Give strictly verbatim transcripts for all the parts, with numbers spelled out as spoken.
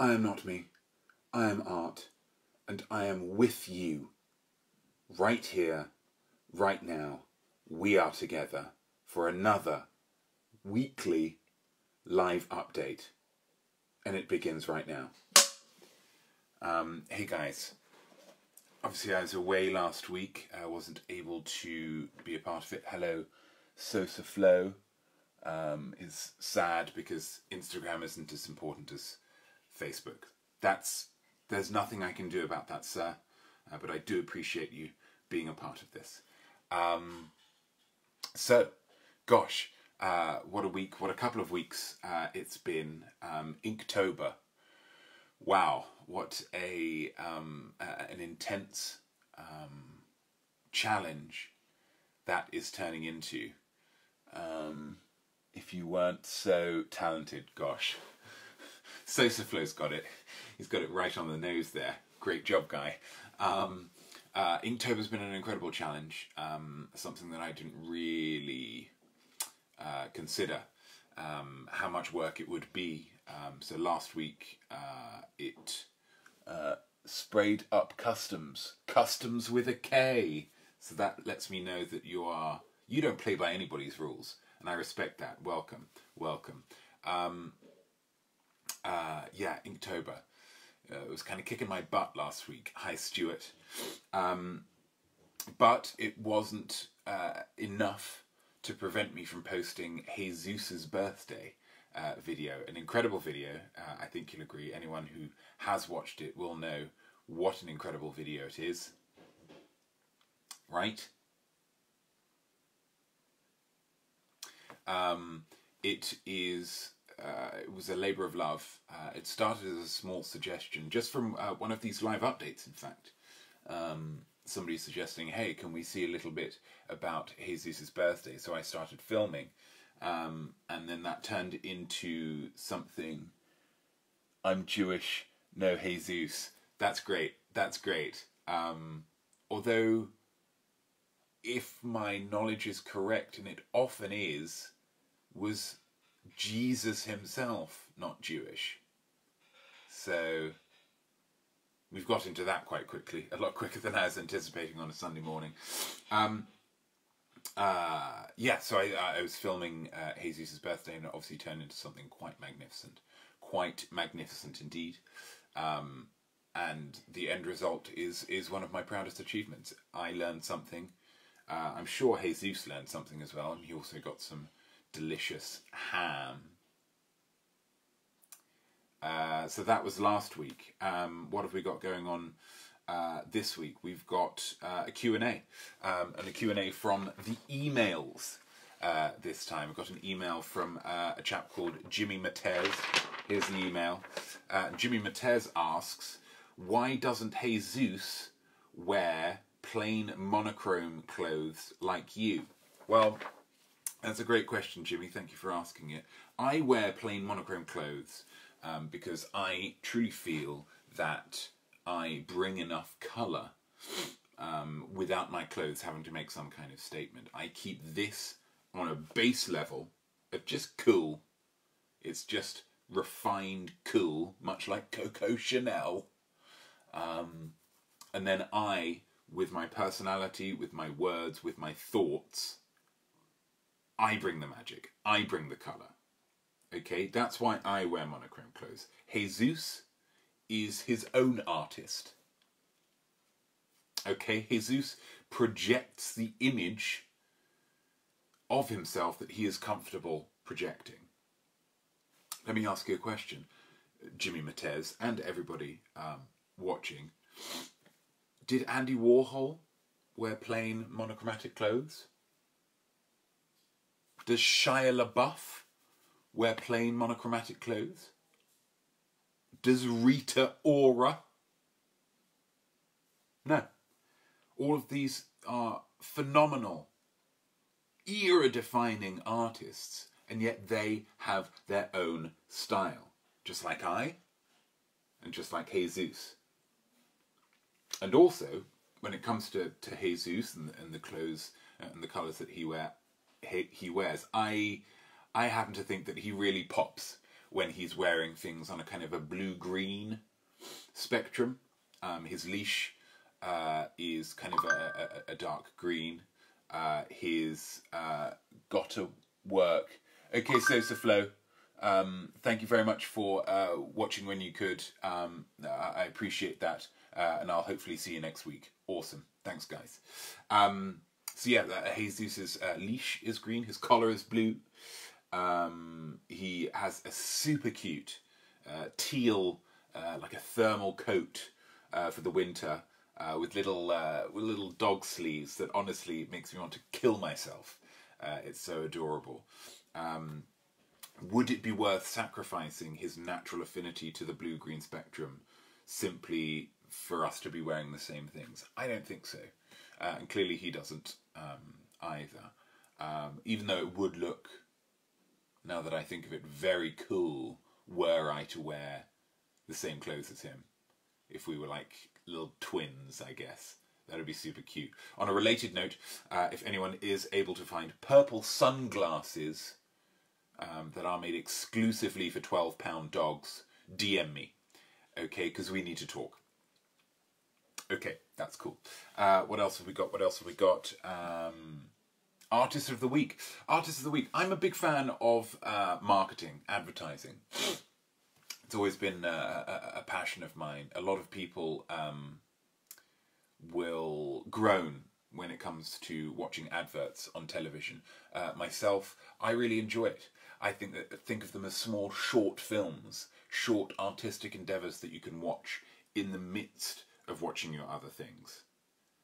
I am not me. I am art. And I am with you. Right here, right now, we are together for another weekly live update. And it begins right now. Um, hey guys. Obviously I was away last week. I wasn't able to be a part of it. Hello, Sosa Flow. Um, is sad because Instagram isn't as important as Facebook. That's there's nothing I can do about that, sir. Uh, but I do appreciate you being a part of this. Um, so, gosh, uh, what a week! What a couple of weeks uh, it's been. Um, Inktober. Wow, what a um, uh, an intense um, challenge that is turning into. Um, If you weren't so talented, gosh. Sosa Flow's got it. He's got it right on the nose there. Great job, guy. Um, uh, Inktober's been an incredible challenge. Um, something that I didn't really uh, consider um, how much work it would be. Um, so last week uh, it uh, sprayed up customs. Customs with a K. So that lets me know that you are you don't play by anybody's rules. And I respect that. Welcome, welcome. Um, uh, yeah, Inktober. Uh, it was kind of kicking my butt last week. Hi, Stuart. Um, but it wasn't uh, enough to prevent me from posting Jesus's birthday uh, video. An incredible video. Uh, I think you'll agree. Anyone who has watched it will know what an incredible video it is. Right? Um, it is, uh, it was a labour of love. Uh, it started as a small suggestion, just from uh, one of these live updates, in fact. Um, somebody suggesting, hey, can we see a little bit about Jesus's birthday? So I started filming, um, and then that turned into something. I'm Jewish, no Jesus. That's great, that's great. Um, although, if my knowledge is correct, and it often is, was Jesus himself not Jewish? So we've got into that quite quickly, a lot quicker than I was anticipating on a Sunday morning. Um, uh, yeah, so I, I was filming uh, Jesus's birthday, and it obviously turned into something quite magnificent, quite magnificent indeed. Um, and the end result is is one of my proudest achievements. I learned something. Uh, I'm sure Jesus learned something as well, and he also got some delicious ham. Uh, so that was last week. Um, what have we got going on uh, this week? We've got uh, a Q and A, um, and a Q and A from the emails uh, this time. I've got an email from uh, a chap called Jimmy Matez. Here's an email. Uh, Jimmy Matez asks, why doesn't Jesus wear plain monochrome clothes like you? Well, that's a great question, Jimmy. Thank you for asking it. I wear plain monochrome clothes um, because I truly feel that I bring enough colour um, without my clothes having to make some kind of statement. I keep this on a base level of just cool. It's just refined cool, much like Coco Chanel. Um, and then I... with my personality, with my words, with my thoughts, I bring the magic. I bring the colour. Okay, that's why I wear monochrome clothes. Jesus is his own artist. Okay, Jesus projects the image of himself that he is comfortable projecting. Let me ask you a question, Jimmy Matez, and everybody um, watching. Did Andy Warhol wear plain monochromatic clothes? Does Shia LaBeouf wear plain monochromatic clothes? Does Rita Ora? No. All of these are phenomenal, era-defining artists, and yet they have their own style. Just like I, and just like Jesus. And also, when it comes to, to Jesus and, and the clothes and the colours that he wear, he, he wears, I I happen to think that he really pops when he's wearing things on a kind of a blue-green spectrum. Um, his leash uh, is kind of a, a, a dark green. Uh, his uh, gotta work. Okay, Sosa Flow. Um, thank you very much for uh, watching when you could. Um, I appreciate that. Uh, and I'll hopefully see you next week. Awesome. Thanks, guys. Um, so, yeah, uh, Jesus's uh, leash is green. His collar is blue. Um, he has a super cute uh, teal, uh, like a thermal coat uh, for the winter uh, with little uh, with little dog sleeves that honestly makes me want to kill myself. Uh, it's so adorable. Um, would it be worth sacrificing his natural affinity to the blue-green spectrum simply for us to be wearing the same things? I don't think so. Uh, and clearly he doesn't um, either. Um, even though it would look, now that I think of it, very cool were I to wear the same clothes as him. If we were like little twins, I guess. That would be super cute. On a related note, uh, if anyone is able to find purple sunglasses um, that are made exclusively for twelve pound dogs, D M me. Okay, because we need to talk. Okay, that's cool. Uh, what else have we got? What else have we got? Um, Artist of the Week. Artist of the Week. I'm a big fan of uh, marketing, advertising. It's always been uh, a, a passion of mine. A lot of people um, will groan when it comes to watching adverts on television. Uh, myself, I really enjoy it. I think that, think of them as small, short films, short artistic endeavours that you can watch in the midst of watching your other things.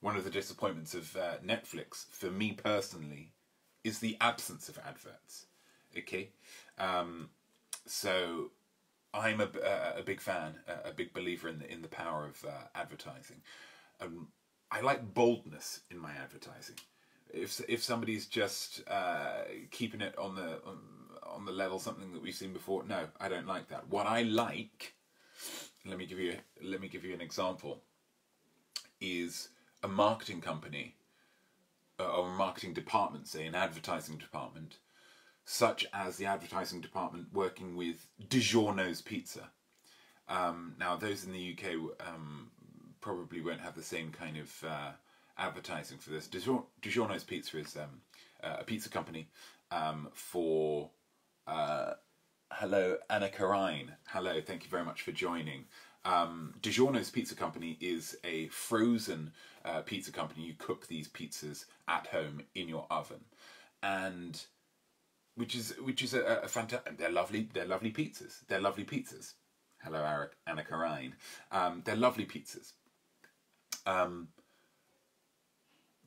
One of the disappointments of uh, Netflix, for me personally, is the absence of adverts. Okay, um, so I'm a, a, a big fan, a, a big believer in the, in the power of uh, advertising. Um, I like boldness in my advertising. If if somebody's just uh, keeping it on the on, on the level, something that we've seen before, no, I don't like that. What I like, let me give you let me give you an example, is a marketing company or a marketing department, say an advertising department, such as the advertising department working with DiGiorno's Pizza. Um, now, those in the U K um, probably won't have the same kind of uh, advertising for this. DiGiorno's Pizza is um, uh, a pizza company um, for... Uh, hello, Anna Karine. Hello, thank you very much for joining. Um, DiGiorno's Pizza Company is a frozen uh, pizza company. You cook these pizzas at home in your oven, and which is which is a, a fantastic. They're lovely. They're lovely pizzas. They're lovely pizzas. Hello, Anna Karine. Um, they're lovely pizzas. Um,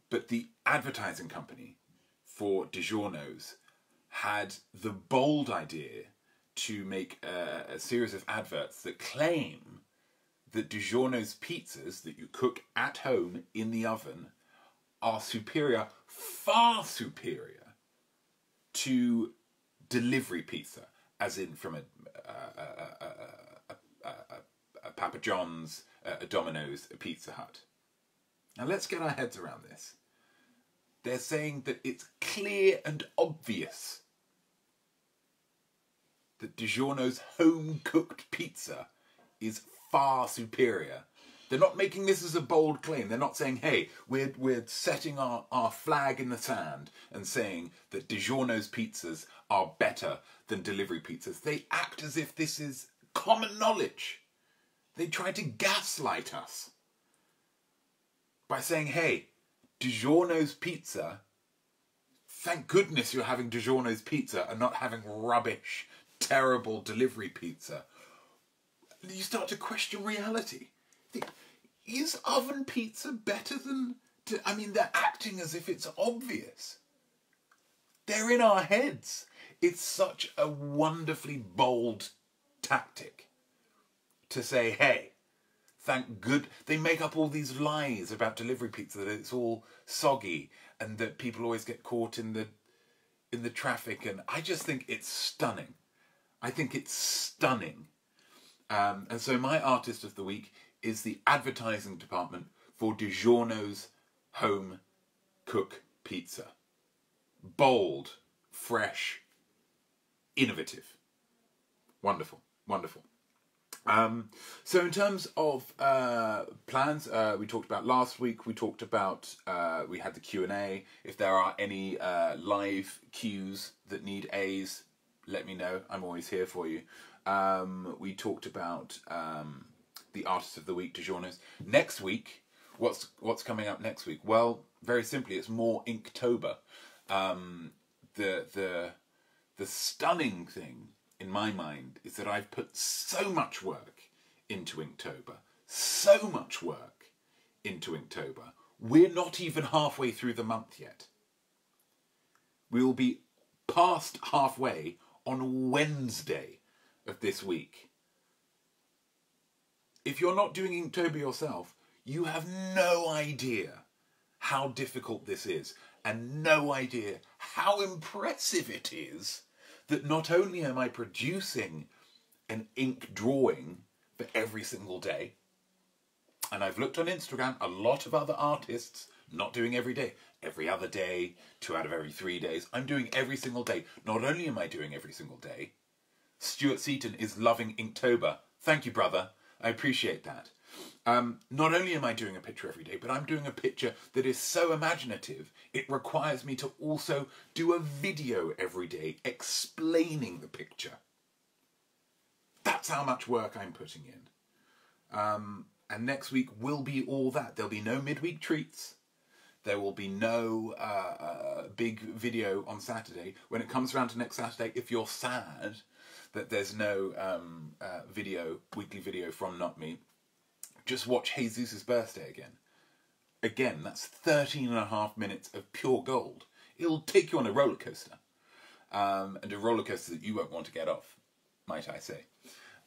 but the advertising company for DiGiorno's had the bold idea to make a, a series of adverts that claim that DiGiorno's pizzas that you cook at home in the oven are superior, far superior, to delivery pizza, as in from a, a, a, a, a, a Papa John's, a Domino's, a Pizza Hut. Now let's get our heads around this. They're saying that it's clear and obvious that DiGiorno's home-cooked pizza is far superior. They're not making this as a bold claim. They're not saying, hey, we're, we're setting our, our flag in the sand and saying that DiGiorno's pizzas are better than delivery pizzas. They act as if this is common knowledge. They try to gaslight us by saying, hey, DiGiorno's pizza, thank goodness you're having DiGiorno's pizza and not having rubbish, terrible delivery pizza. You start to question reality. Is oven pizza better than... I mean, they're acting as if it's obvious. They're in our heads. It's such a wonderfully bold tactic to say, hey, thank good... They make up all these lies about delivery pizza, that it's all soggy and that people always get caught in the, in the traffic. And I just think it's stunning. I think it's stunning. Um, and so my artist of the week is the advertising department for DiGiorno's home cook pizza. Bold, fresh, innovative. Wonderful, wonderful. Um, so in terms of uh, plans, uh, we talked about last week, we talked about, uh, we had the Q and A. If there are any uh, live Qs that need As, let me know. I'm always here for you. Um, we talked about um, the Artist of the Week, DiGiorno's. Next week, what's, what's coming up next week? Well, very simply, it's more Inktober. Um, the, the, the stunning thing in my mind is that I've put so much work into Inktober, so much work into Inktober. We're not even halfway through the month yet. We will be past halfway on Wednesday of this week. If you're not doing Inktober yourself, you have no idea how difficult this is and no idea how impressive it is that not only am I producing an ink drawing for every single day, and I've looked on Instagram, a lot of other artists not doing every day, every other day, two out of every three days. I'm doing every single day. Not only am I doing every single day, Stuart Seaton is loving Inktober. Thank you, brother. I appreciate that. Um, not only am I doing a picture every day, but I'm doing a picture that is so imaginative, it requires me to also do a video every day explaining the picture. That's how much work I'm putting in. Um, and next week will be all that. There'll be no midweek treats. There will be no uh, uh, big video on Saturday. When it comes around to next Saturday, if you're sad that there's no um, uh, video, weekly video from Not Me, just watch Jesus' birthday again. Again, that's thirteen and a half minutes of pure gold. It'll take you on a roller coaster. Um, and a roller coaster that you won't want to get off, might I say.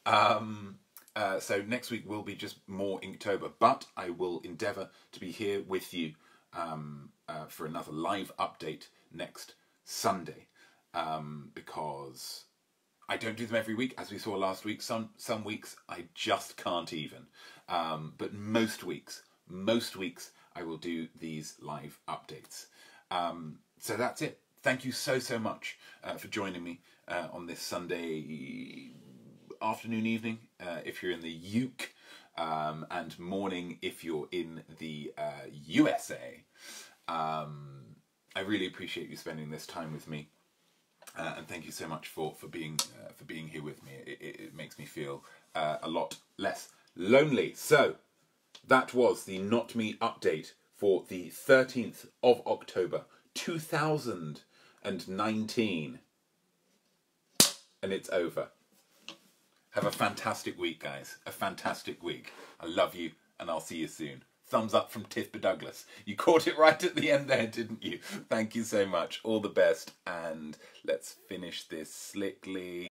Um, uh, so next week will be just more Inktober, but I will endeavour to be here with you um, uh, for another live update next Sunday. Um, because I don't do them every week, as we saw last week. Some, some weeks I just can't even. Um, but most weeks, most weeks, I will do these live updates. Um, so that's it. Thank you so, so much uh, for joining me uh, on this Sunday afternoon, evening, uh, if you're in the U K, um, and morning if you're in the uh, U S A. Um, I really appreciate you spending this time with me. Uh, and thank you so much for, for, being, uh, for being here with me. It, it, it makes me feel uh, a lot less lonely. So that was the Not Me update for the thirteenth of October two thousand nineteen. And it's over. Have a fantastic week, guys. A fantastic week. I love you, and I'll see you soon. Thumbs up from Tippa Douglas. You caught it right at the end there, didn't you? Thank you so much. All the best. And let's finish this slickly.